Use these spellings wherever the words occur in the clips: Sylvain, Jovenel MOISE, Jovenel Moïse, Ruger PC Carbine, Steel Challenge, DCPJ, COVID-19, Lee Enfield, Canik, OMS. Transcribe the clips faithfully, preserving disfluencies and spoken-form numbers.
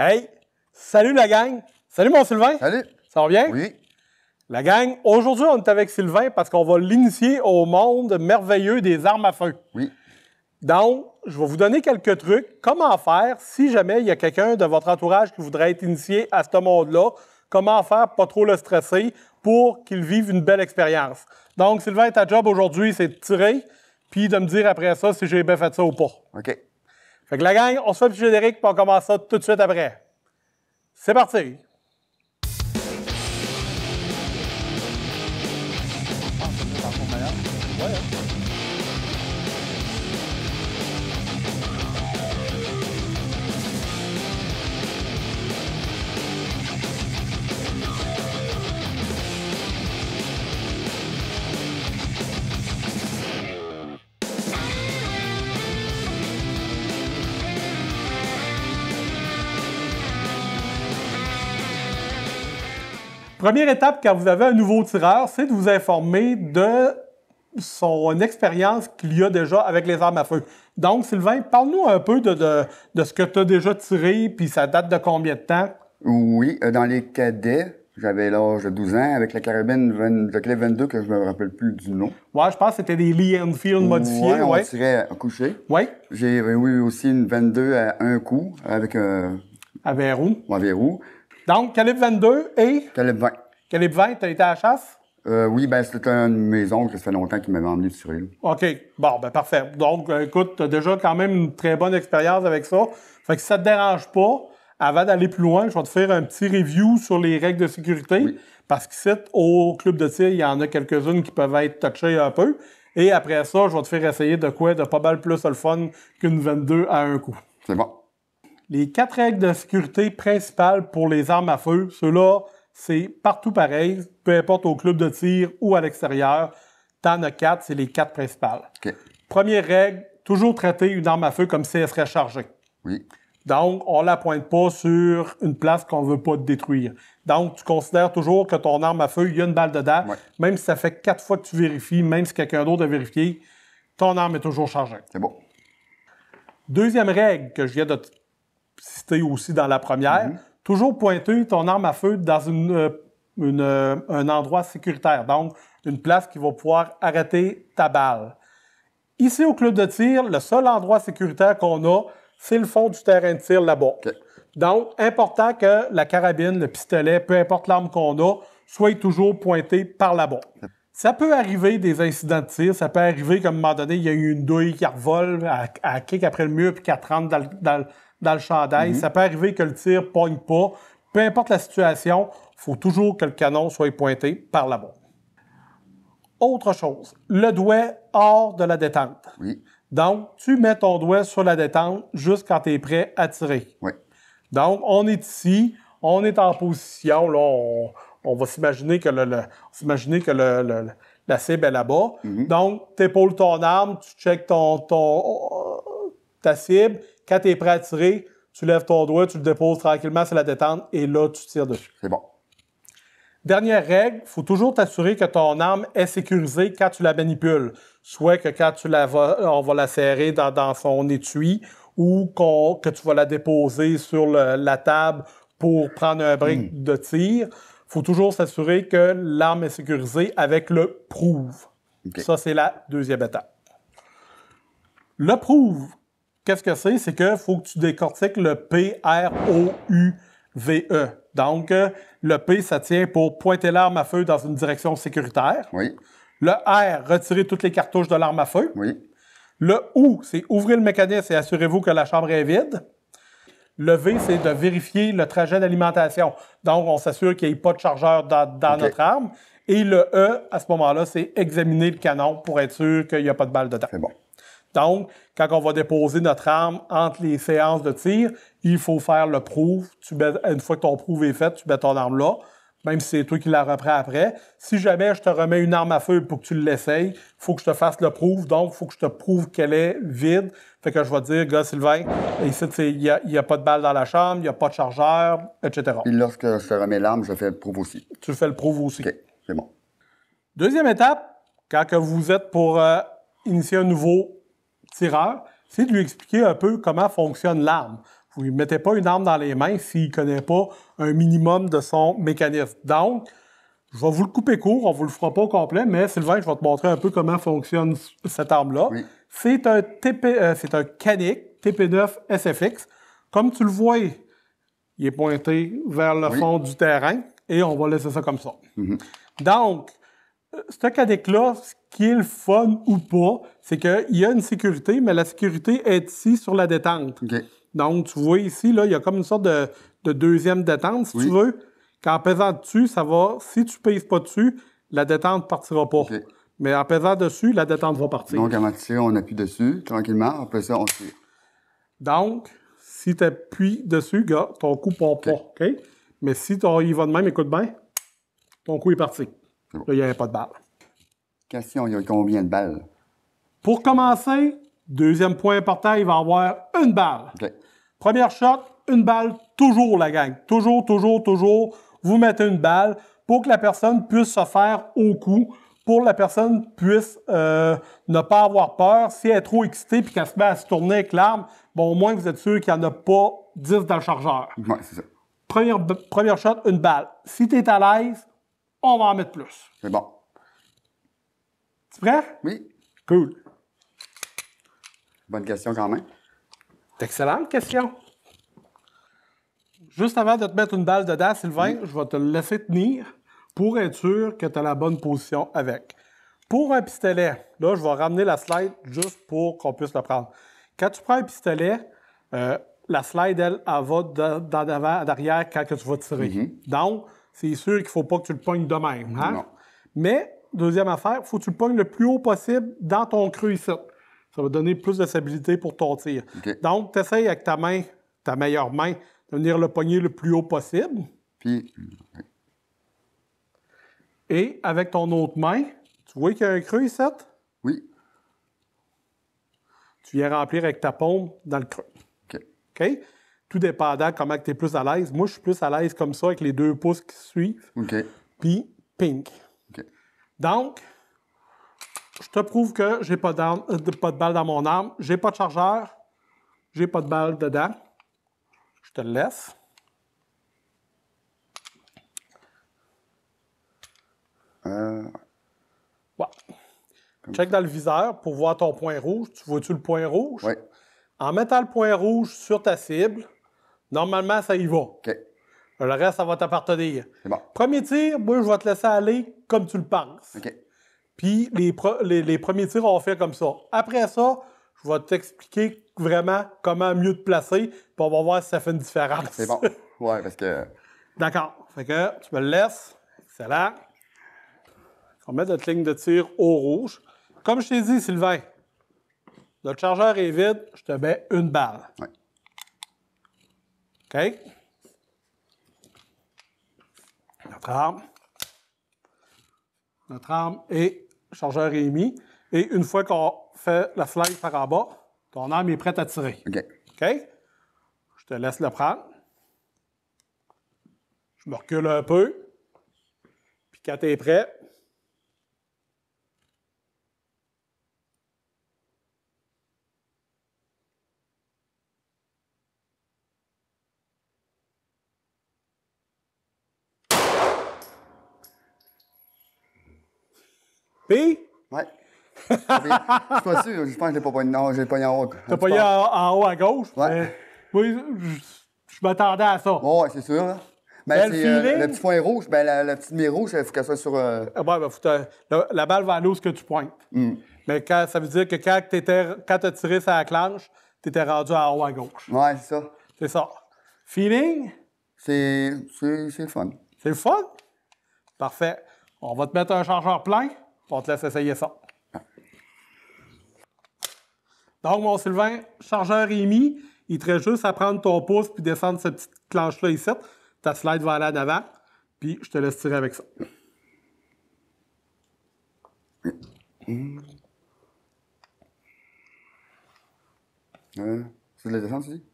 Hey! Salut la gang! Salut mon Sylvain! Salut! Ça va bien? Oui. La gang, aujourd'hui on est avec Sylvain parce qu'on va l'initier au monde merveilleux des armes à feu. Oui. Donc, je vais vous donner quelques trucs. Comment faire si jamais il y a quelqu'un de votre entourage qui voudrait être initié à ce monde-là? Comment faire pour pas trop le stresser pour qu'il vive une belle expérience? Donc, Sylvain, ta job aujourd'hui, c'est de tirer puis de me dire après ça si j'ai bien fait ça ou pas. OK. Fait que la gang, on se fait un petit générique puis on commence ça tout de suite après. C'est parti! Première étape quand vous avez un nouveau tireur, c'est de vous informer de son expérience qu'il y a déjà avec les armes à feu. Donc, Sylvain, parle-nous un peu de, de, de ce que tu as déjà tiré, puis ça date de combien de temps? Oui, dans les cadets, j'avais l'âge de douze ans, avec la carabine vingt, de clé vingt-deux, que je me rappelle plus du nom. Oui, je pense que c'était des Lee Enfield modifiés. Oui, on ouais. tirait à coucher. Ouais. J'ai eu aussi une vingt-deux à un coup, avec un... Euh... À verrou. À verrou. Donc, calibre vingt-deux et? Calibre vingt. Calibre vingt, t'as été à la chasse? Euh, oui, ben c'était un de mes oncles, ça fait longtemps qu'il m'avait emmené sur l'île. OK. Bon, ben parfait. Donc, écoute, t'as déjà quand même une très bonne expérience avec ça. Fait que si ça te dérange pas, avant d'aller plus loin, je vais te faire un petit review sur les règles de sécurité. Oui. Parce qu'ici, au club de tir, il y en a quelques-unes qui peuvent être touchées un peu. Et après ça, je vais te faire essayer de quoi de pas mal plus le fun qu'une vingt-deux à un coup. C'est bon. Les quatre règles de sécurité principales pour les armes à feu, ceux-là, c'est partout pareil, peu importe au club de tir ou à l'extérieur. T'en as quatre, c'est les quatre principales. Okay. Première règle, toujours traiter une arme à feu comme si elle serait chargée. Oui. Donc, on ne la pointe pas sur une place qu'on ne veut pas détruire. Donc, tu considères toujours que ton arme à feu, il y a une balle dedans, ouais. même si ça fait quatre fois que tu vérifies, même si quelqu'un d'autre a vérifié, ton arme est toujours chargée. C'est bon. Deuxième règle que je viens de te cité aussi dans la première, mm-hmm. toujours pointer ton arme à feu dans une, une, un endroit sécuritaire, donc une place qui va pouvoir arrêter ta balle. Ici, au club de tir, le seul endroit sécuritaire qu'on a, c'est le fond du terrain de tir là-bas. Okay. Donc, important que la carabine, le pistolet, peu importe l'arme qu'on a, soit toujours pointée par là-bas. Mm-hmm. Ça peut arriver des incidents de tir, ça peut arriver qu'à un moment donné, il y a eu une douille qui revole, à, à kick après le mur, puis qu'elle rentre dans le... Dans le dans le chandail. Mm-hmm. Ça peut arriver que le tir ne pogne pas. Peu importe la situation, il faut toujours que le canon soit pointé par là-bas. Autre chose, le doigt hors de la détente. Oui. Donc, tu mets ton doigt sur la détente juste quand tu es prêt à tirer. Oui. Donc, on est ici, on est en position. Là, on, on va s'imaginer que, le, le, s'imaginer que le, le, la cible est là-bas. Mm-hmm. Donc, tu épaules ton arme, tu checkes ton, ton, ta cible. Quand tu es prêt à tirer, tu lèves ton doigt, tu le déposes tranquillement sur la détente et là, tu tires dessus. C'est bon. Dernière règle, il faut toujours t'assurer que ton arme est sécurisée quand tu la manipules. Soit que quand tu la vas, on va la serrer dans, dans son étui ou qu'on, que tu vas la déposer sur le, la table pour prendre un break mmh. de tir. Il faut toujours s'assurer que l'arme est sécurisée avec le prove. Okay. Ça, c'est la deuxième étape. Le prove. Qu'est-ce que c'est? C'est qu'il faut que tu décortiques le P R O U V E. Donc, le P, ça tient pour pointer l'arme à feu dans une direction sécuritaire. Oui. Le R, retirer toutes les cartouches de l'arme à feu. Oui. Le O, c'est ouvrir le mécanisme et assurez-vous que la chambre est vide. Le V, c'est de vérifier le trajet d'alimentation. Donc, on s'assure qu'il n'y ait pas de chargeur dans, dans okay. notre arme. Et le E, à ce moment-là, c'est examiner le canon pour être sûr qu'il n'y a pas de balle dedans. C'est bon. Donc, quand on va déposer notre arme entre les séances de tir, il faut faire le proof. Tu mets, une fois que ton proof est fait, tu mets ton arme là, même si c'est toi qui la reprends après. Si jamais je te remets une arme à feu pour que tu l'essayes, il faut que je te fasse le proof. Donc, il faut que je te prouve qu'elle est vide. Fait que je vais te dire, gars, Sylvain, ici, il n'y a, a pas de balle dans la chambre, il n'y a pas de chargeur, et cetera. Et lorsque je te remets l'arme, je fais le proof aussi. Tu fais le proof aussi. OK, c'est bon. Deuxième étape, quand que vous êtes pour euh, initier un nouveau tireur, c'est de lui expliquer un peu comment fonctionne l'arme. Vous ne lui mettez pas une arme dans les mains s'il ne connaît pas un minimum de son mécanisme. Donc, je vais vous le couper court, on ne vous le fera pas au complet, mais Sylvain, je vais te montrer un peu comment fonctionne cette arme-là. Oui. C'est un, euh, un Canik T P neuf S F X. Comme tu le vois, il est pointé vers le oui. fond du terrain et on va laisser ça comme ça. Mm-hmm. Donc, ce Canik-là, ce qui est le fun ou pas, c'est qu'il y a une sécurité, mais la sécurité est ici sur la détente. Okay. Donc, tu vois ici, là, il y a comme une sorte de, de deuxième détente, si oui. tu veux. Qu'en pesant dessus, ça va... Si tu pèses pas dessus, la détente ne partira pas. Okay. Mais en pesant dessus, la détente va partir. Donc, avant de tirer, on appuie dessus, tranquillement. Après ça, on tire. Donc, si tu appuies dessus, gars, ton coup ne part okay. pas. Okay? Mais si ton, il va de même, écoute bien, ton coup est parti. Bon. Là, il n'y avait pas de balle. Question, il y a combien de balles? Pour commencer, deuxième point important, il va y avoir une balle. Okay. Première shot, une balle, toujours la gang. Toujours, toujours, toujours. Vous mettez une balle pour que la personne puisse se faire au coup, pour que la personne puisse euh, ne pas avoir peur. Si elle est trop excitée et qu'elle se met à se tourner avec l'arme, bon, au moins, vous êtes sûr qu'il n'y en a pas dix dans le chargeur. Oui, c'est ça. Première, première shot, une balle. Si tu es à l'aise, on va en mettre plus. C'est bon. Tu prêt? Oui. Cool. Bonne question quand même. Excellente question. Juste avant de te mettre une balle dedans, Sylvain, oui. je vais te laisser tenir pour être sûr que tu as la bonne position avec. Pour un pistolet, là, je vais ramener la slide juste pour qu'on puisse le prendre. Quand tu prends un pistolet, euh, la slide, elle, elle va d'en avant, d'arrière quand que tu vas tirer. Mm-hmm. Donc, c'est sûr qu'il ne faut pas que tu le pognes de même. Hein? Non. Mais, deuxième affaire, il faut que tu le pognes le plus haut possible dans ton creux ici. Ça va donner plus de stabilité pour ton tir. Okay. Donc, tu essaies avec ta main, ta meilleure main, de venir le pogner le plus haut possible. Puis... Et avec ton autre main, tu vois qu'il y a un creux ici? Oui. Tu viens remplir avec ta paume dans le creux. OK. OK? Tout dépendant comment tu es plus à l'aise. Moi, je suis plus à l'aise comme ça, avec les deux pouces qui suivent. OK. Puis, pink. OK. Donc, je te prouve que j'ai pas, euh, pas de balle dans mon arme. J'ai pas de chargeur. J'ai pas de balle dedans. Je te le laisse. Euh... Ouais. Check dans le viseur pour voir ton point rouge. Tu vois-tu le point rouge? Oui. En mettant le point rouge sur ta cible, normalement, ça y va. OK. Le reste, ça va t'appartenir. C'est bon. Premier tir, moi, je vais te laisser aller comme tu le penses. OK. Puis les, les, les premiers tirs, on fait comme ça. Après ça, je vais t'expliquer vraiment comment mieux te placer, puis on va voir si ça fait une différence. C'est bon. Ouais, parce que... D'accord. Fait que tu me le laisses. Excellent. On met notre ligne de tir au rouge. Comme je t'ai dit, Sylvain, notre chargeur est vide, je te mets une balle. Ouais. OK. Notre arme. Notre arme est... Le chargeur est mis. Et une fois qu'on fait la slide par en bas, ton arme est prête à tirer. OK. OK? Je te laisse le prendre. Je me recule un peu. Puis quand tu es prêt... Puis? Ouais. Je suis pas sûr, je pense que je l'ai pas pogné. Non, je l'ai pogné en haut. T'as pogné en, en haut à gauche? Ouais. Oui, je, je m'attendais à ça. Bon, ouais, c'est sûr. Hein? Ben, c'est euh, le petit point rouge, ben, la, la petite mire rouge, il faut qu'elle soit sur. Euh... Ah, ben, ben, faut te, la, la balle va aller où ce que tu pointes. Mm. Mais quand, ça veut dire que quand tu as tiré sur la clanche, tu étais rendu en haut à gauche. Ouais, c'est ça. C'est ça. Feeling? C'est le fun. C'est le fun? Parfait. On va te mettre un chargeur plein. On te laisse essayer ça. Donc, mon Sylvain, chargeur est mis. Il te reste juste à prendre ton pouce puis descendre cette petite clanche-là ici. Ta slide va aller en avant. Puis, je te laisse tirer avec ça. Mmh. Euh, c'est de la descente, tu dis?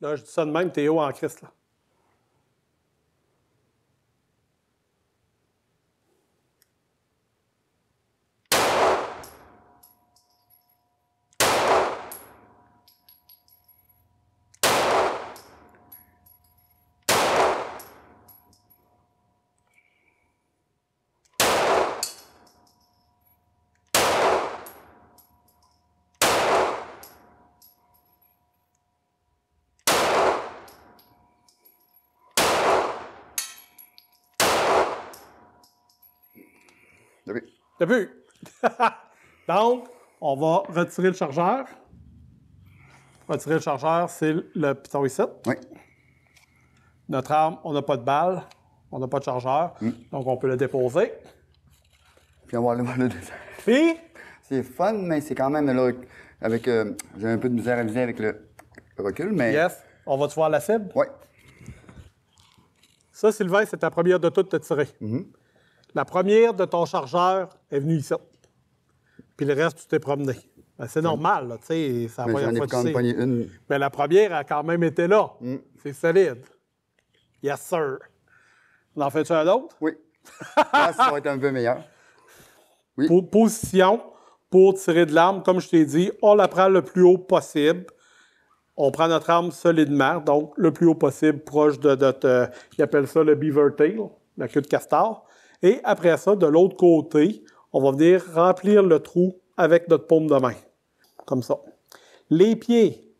Là, je dis ça de même, t'es haut en Christ, là. T'as vu? T'as vu? Donc, on va retirer le chargeur. Retirer le chargeur, c'est le piton ici. Oui. Notre arme, on n'a pas de balle, on n'a pas de chargeur, mm. donc on peut le déposer. Puis on va aller voir le dessin. Puis? C'est fun, mais c'est quand même là, avec... Euh, j'ai un peu de misère à viser avec le, le recul, mais... Yes. On va-tu voir la cible? Oui. Ça, Sylvain, c'est ta première de toutes de te tirer. Mm-hmm. La première de ton chargeur est venue ici. Puis le reste, tu t'es promené. Ben, c'est normal, là, tu sais, ça va pas être facile. Mais la première a quand même été là. Mm. C'est solide. Yes, sir. On en fait-tu un autre? Oui. Là, ça va être un peu meilleur. Oui. Pour position, pour tirer de l'arme, comme je t'ai dit, on la prend le plus haut possible. On prend notre arme solidement, donc le plus haut possible, proche de notre... Euh, ils appellent ça le beaver tail, la queue de castor. Et après ça, de l'autre côté, on va venir remplir le trou avec notre paume de main. Comme ça. Les pieds.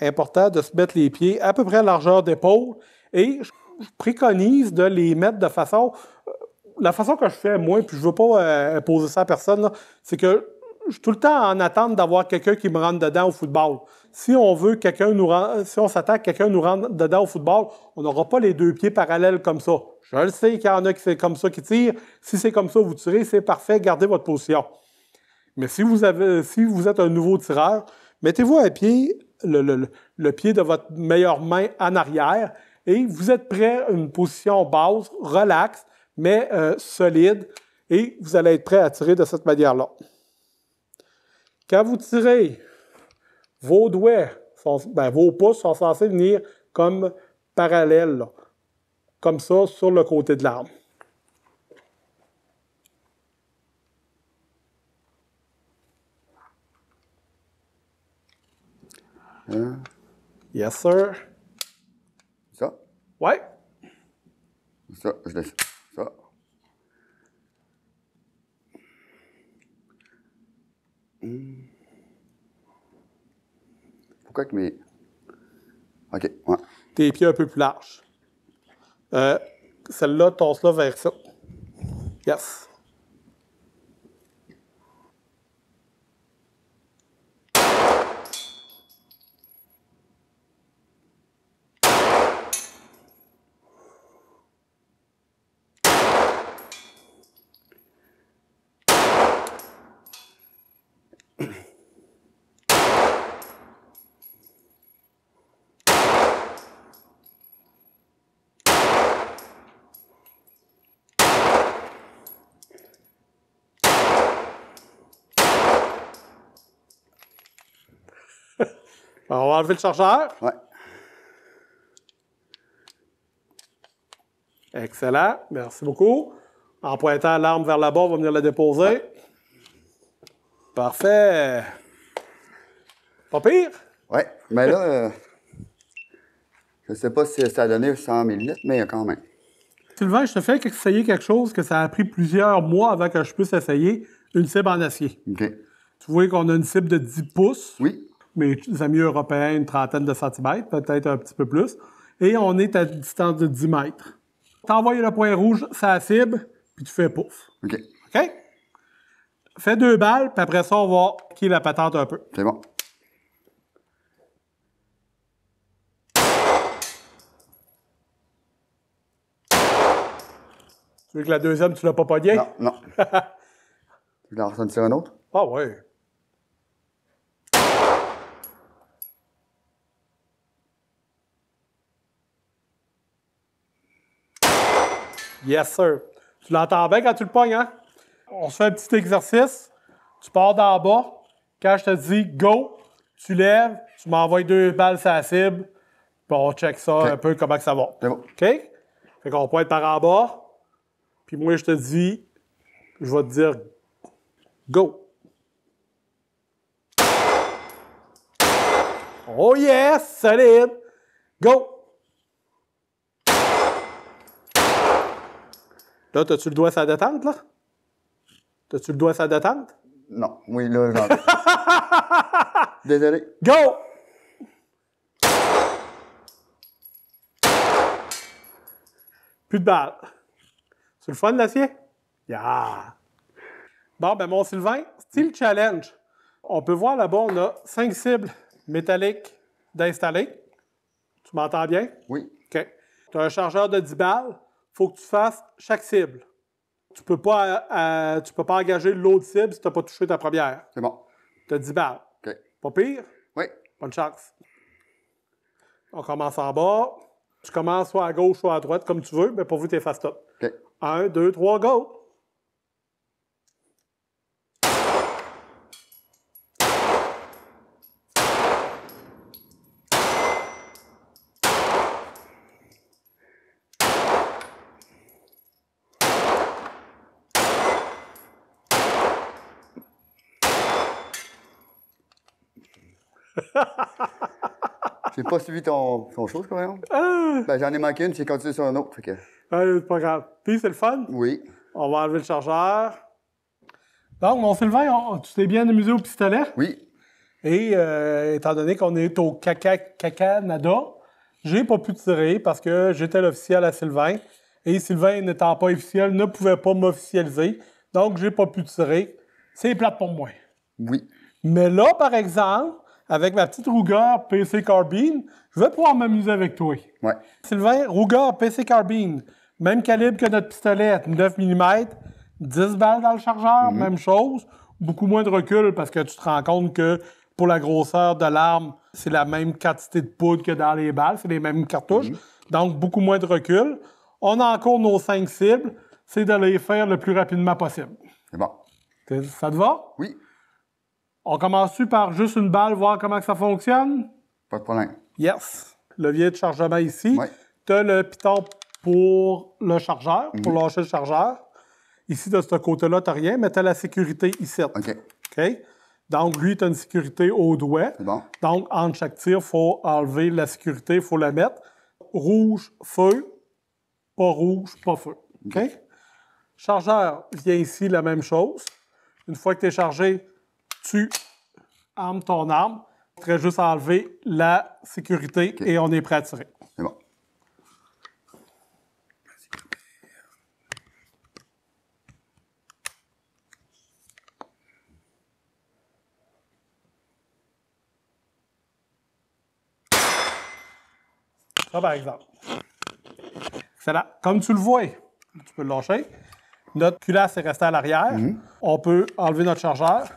Important de se mettre les pieds à peu près à largeur d'épaule. Et je préconise de les mettre de façon... Euh, la façon que je fais, moi, puis je veux pas euh, imposer ça à personne, c'est que je suis tout le temps en attente d'avoir quelqu'un qui me rentre dedans au football. Si on veut quelqu'un nous rend, si on s'attend que quelqu'un nous rentre dedans au football, on n'aura pas les deux pieds parallèles comme ça. Je le sais qu'il y en a qui c'est comme ça qui tirent. Si c'est comme ça, vous tirez, c'est parfait, gardez votre position. Mais si vous avez, si vous êtes un nouveau tireur, mettez-vous à pied, le, le, le pied de votre meilleure main en arrière et vous êtes prêt à une position basse, relaxe, mais euh, solide et vous allez être prêt à tirer de cette manière-là. Quand vous tirez, vos doigts, sont, ben, vos pouces sont censés venir comme parallèles, là, comme ça, sur le côté de l'arme. Hein? Yes, sir. Ça? Ouais. Ça, je laisse ça. Pourquoi que mes... OK, ouais. Tes pieds un peu plus larges. Euh, Celle-là, tosse-la vers ça. Yes. Alors, on va enlever le chargeur. Ouais. Excellent. Merci beaucoup. En pointant l'arme vers là-bas, on va venir la déposer. Ouais. Parfait. Pas pire? Oui. Mais là, euh, je ne sais pas si ça a donné cent mille litres, mais quand même. Sylvain, je te fais essayer quelque chose que ça a pris plusieurs mois avant que je puisse essayer, une cible en acier. OK. Tu vois qu'on a une cible de dix pouces. Oui. Mes amis européens, une trentaine de centimètres, peut-être un petit peu plus. Et on est à distance de dix mètres. T'envoies le point rouge, ça la cible, puis tu fais pouf. OK. OK? Fais deux balles, puis après ça, on va piquer la patente un peu. C'est bon. Tu veux que la deuxième, tu l'as pas pognée? Non, non. Tu veux en ressentir un autre? Ah oui. Yes, sir. Tu l'entends bien quand tu le pognes, hein? On se fait un petit exercice. Tu pars d'en bas. Quand je te dis « go », tu lèves, tu m'envoies deux balles sur la cible. Puis on check ça okay. un peu, comment que ça va. C'est bon. OK? Fait qu'on pointe par en bas. Puis moi, je te dis, je vais te dire « go ». Oh yes! Solide! Go! Là, t'as-tu le doigt sur la détente, là? T'as-tu le doigt sur la détente? Non. Oui, là, j'en ai. Désolé. Go! Plus de balles. C'est le fun, l'acier? Yeah! Bon, ben mon Sylvain, Steel Challenge. On peut voir là-bas, on a cinq cibles métalliques d'installer. Tu m'entends bien? Oui. OK. Tu as un chargeur de dix balles. Il faut que tu fasses chaque cible. Tu ne peux pas, euh, tu peux pas engager l'autre cible si tu n'as pas touché ta première. C'est bon. Tu as dix balles. OK. Pas pire? Oui. Bonne chance. On commence en bas. Tu commences soit à gauche, soit à droite, comme tu veux, mais pour vous, tu es fast top. OK. Un, deux, trois, go! J'ai pas suivi ton, ton chose, quand même. Ah. Ben, j'en ai manqué une, j'ai continué sur un autre. Fait que... ah, c'est pas grave. Puis, c'est le fun? Oui. On va enlever le chargeur. Donc, mon Sylvain, on, tu t'es bien amusé au pistolet? Oui. Et euh, étant donné qu'on est au Caca-Caca-Nada, j'ai pas pu tirer parce que j'étais l'officiel à Sylvain. Et Sylvain, n'étant pas officiel, ne pouvait pas m'officialiser. Donc, j'ai pas pu tirer. C'est plate pour moi. Oui. Mais là, par exemple... avec ma petite Ruger P C Carbine, je vais pouvoir m'amuser avec toi. Ouais. Sylvain, Ruger P C Carbine, même calibre que notre pistolet, neuf millimètres, dix balles dans le chargeur, mm-hmm. Même chose, beaucoup moins de recul parce que tu te rends compte que pour la grosseur de l'arme, c'est la même quantité de poudre que dans les balles, c'est les mêmes cartouches, mm-hmm. Donc beaucoup moins de recul. On encourt nos cinq cibles, c'est de les faire le plus rapidement possible. C'est bon. Ça te va? Oui. On commence-tu par juste une balle, voir comment ça fonctionne? Pas de problème. Yes. Levier de chargement ici. Ouais. Tu as le piton pour le chargeur, mm-hmm. Pour lâcher le chargeur. Ici, de ce côté-là, tu n'as rien, mais tu as la sécurité ici. OK. OK. Donc, lui, tu as une sécurité au doigt. C'est bon. Donc, entre chaque tir, il faut enlever la sécurité, il faut la mettre. Rouge, feu. Pas rouge, pas feu. OK? Mm-hmm. Chargeur vient ici, la même chose. Une fois que tu es chargé, tu armes ton arme, tu serais juste à enlever la sécurité okay. Et on est prêt à tirer. C'est bon. Ça, par exemple. Excellent. Comme tu le vois, tu peux le lâcher. Notre culasse est restée à l'arrière. Mm-hmm. On peut enlever notre chargeur.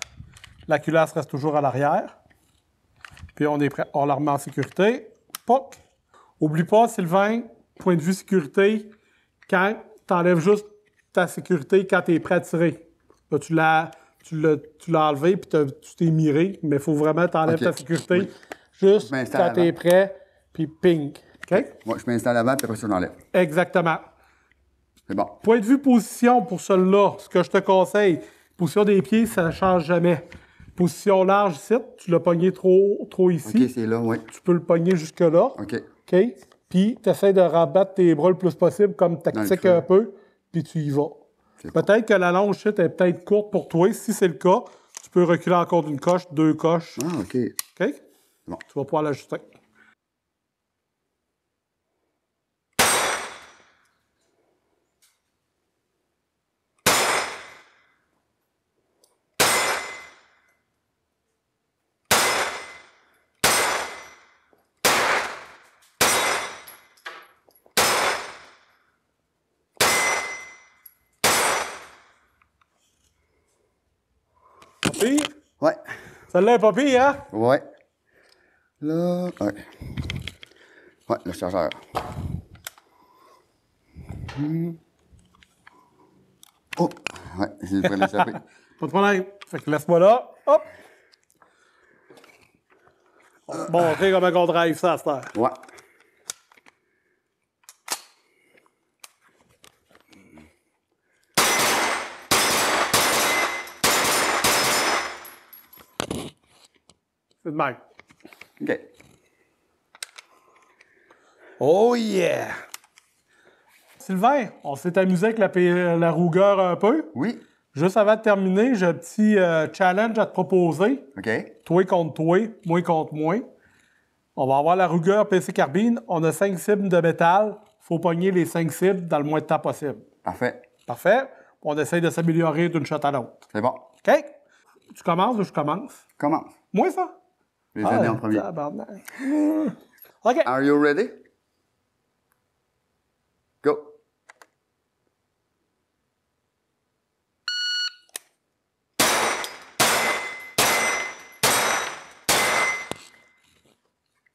La culasse reste toujours à l'arrière. Puis on est prêt. On la remet en sécurité. Poc! Oublie pas, Sylvain, point de vue sécurité, quand tu enlèves juste ta sécurité quand tu es prêt à tirer. Là, tu l'as tu l'as enlevé puis tu t'es miré, mais il faut vraiment t'enlèves okay. Ta sécurité oui. Juste quand tu es prêt, puis ping. OK? Moi, je m'installe avant, puis après ça, je l'enlève. Exactement. C'est bon. Point de vue position pour celui-là, ce que je te conseille, position des pieds, ça ne change jamais. Position large ici, tu l'as pogné trop, trop ici. OK, c'est là, oui. Tu peux le pogner jusque-là. OK. OK. Puis, tu essaies de rabattre tes bras le plus possible comme tactique un peu, puis tu y vas. Peut-être que la longe ici est peut-être courte pour toi. Si c'est le cas, tu peux reculer encore d'une coche, deux coches. Ah, OK. OK? Bon. Tu vas pouvoir l'ajuster. Ouais. Celle-là est pas pire, hein? Ouais. Là, ouais. Ouais, le chargeur. Hum. Oh! Ouais, j'ai pris l'échapper. Pas de problème. Fait que laisse-moi là. Hop! On va te montrer comment on drive ça à cette heure. Ouais. C'est de même. OK. Oh yeah! Sylvain, on s'est amusé avec la, la Ruger un peu. Oui. Juste avant de terminer, j'ai un petit euh, challenge à te proposer. OK. Toi contre toi, moi contre moi. On va avoir la Ruger P C Carbine. On a cinq cibles de métal. Il faut pogner les cinq cibles dans le moins de temps possible. Parfait. Parfait. on essaye de s'améliorer d'une shot à l'autre. C'est bon. OK? Tu commences ou je commence? Commence. Moi, ça? Les années ah, en premier. OK. Are you ready? Go.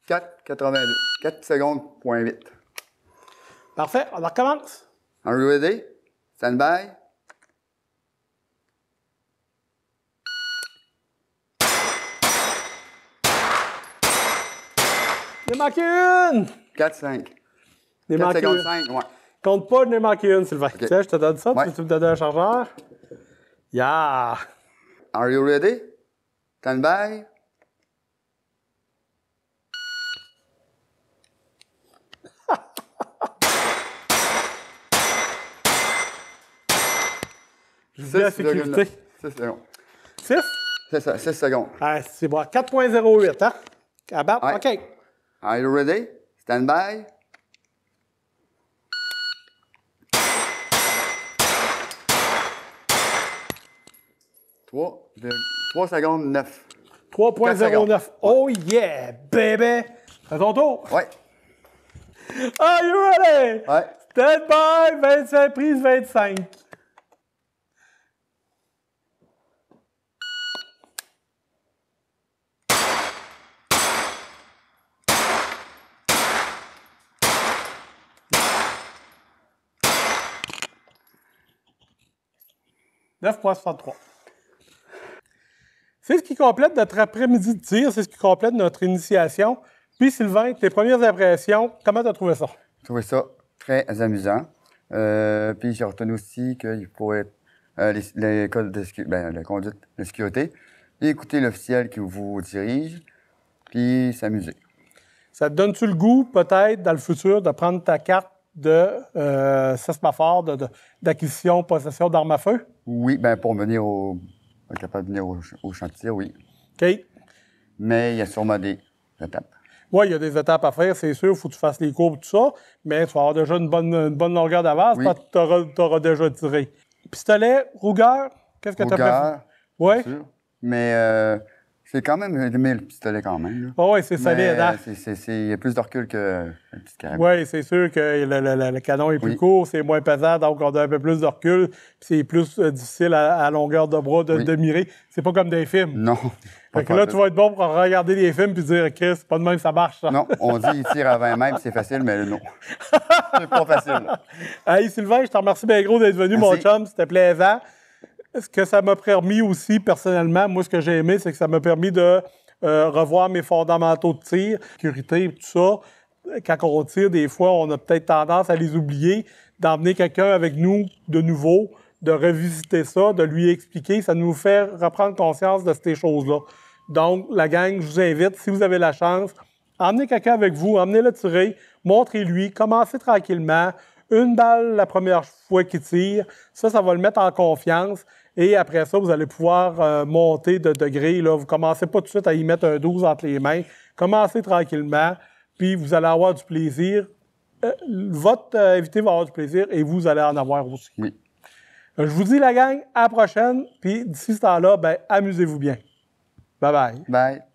quatre quatre-vingt-deux. quatre secondes, point huit. Parfait. On recommence. Are you ready? Stand by. Il manque une! quatre cinq. quatre secondes cinq, ouais. Compte pas, il ne manque une, Sylvain. Okay. Tiens, je te donne ça, ouais. Tu me donnes un chargeur. Yeah! Are you ready? Stand by. Je vous dis la sécurité. six secondes. six? C'est ça, six secondes. Ah, c'est bon. quatre point zéro huit, hein? À battre, ouais. OK. Are you ready? Stand by. trois secondes neuf. trois point zéro neuf. Oh yeah, baby! À ton tour? Ouais. Are you ready? Ouais. Stand by, vingt-cinq prises, vingt-cinq. neuf point soixante-trois. C'est ce qui complète notre après-midi de tir, c'est ce qui complète notre initiation. Puis Sylvain, tes premières impressions, comment tu as trouvé ça? J'ai trouvé ça très amusant. Euh, puis j'ai retenu aussi qu'il pourrait être euh, les, les codes de, ben, la conduite de sécurité, puis écouter l'officiel qui vous dirige, puis s'amuser. Ça te donne-tu le goût, peut-être, dans le futur, de prendre ta carte de euh, sesmaphore, d'acquisition, possession d'armes à feu? Oui, bien pour venir au. Être capable de venir au, au chantier, oui. OK. Mais il y a sûrement des étapes. Oui, il y a des étapes à faire, c'est sûr. Il faut que tu fasses les cours et tout ça. Mais tu vas avoir déjà une bonne, une bonne longueur d'avance, oui. Parce que tu auras, t'auras déjà tiré. Pistolet, Ruger, qu'est-ce que tu as préféré? Oui. Sûr. Mais euh, c'est quand même aimé le pistolet quand même. Oh, oui, c'est solide. Hein? Il y a plus de recul que le petit canon. Oui, c'est sûr que le, le, le, le canon est plus oui. court, c'est moins pesant, donc on a un peu plus de recul. C'est plus euh, difficile à, à longueur de bras de, oui. de mirer. C'est pas comme des films. Non. Fait que là, tu vas être bon pour regarder des films puis dire « Chris, c'est pas de même, ça marche. » Non, on dit « Il tire à vingt mètres, c'est facile, mais non. » C'est pas facile. Hey, Sylvain, je te remercie bien gros d'être venu, Merci. Mon chum. C'était plaisant. Ce que ça m'a permis aussi, personnellement, moi, ce que j'ai aimé, c'est que ça m'a permis de euh, revoir mes fondamentaux de tir, sécurité et tout ça. Quand on tire, des fois, on a peut-être tendance à les oublier, d'emmener quelqu'un avec nous de nouveau, de revisiter ça, de lui expliquer. Ça nous fait reprendre conscience de ces choses-là. Donc, la gang, je vous invite, si vous avez la chance, emmenez quelqu'un avec vous, emmenez-le tirer, montrez-lui, commencez tranquillement. Une balle la première fois qu'il tire, ça, ça va le mettre en confiance. Et après ça, vous allez pouvoir euh, monter de degré. Là. Vous commencez pas tout de suite à y mettre un douze entre les mains. Commencez tranquillement, puis vous allez avoir du plaisir. Euh, votre euh, invité va avoir du plaisir et vous allez en avoir aussi. Oui. Euh, je vous dis, la gang, à la prochaine. Puis d'ici ce temps-là, ben, amusez-vous bien. Bye-bye. Bye.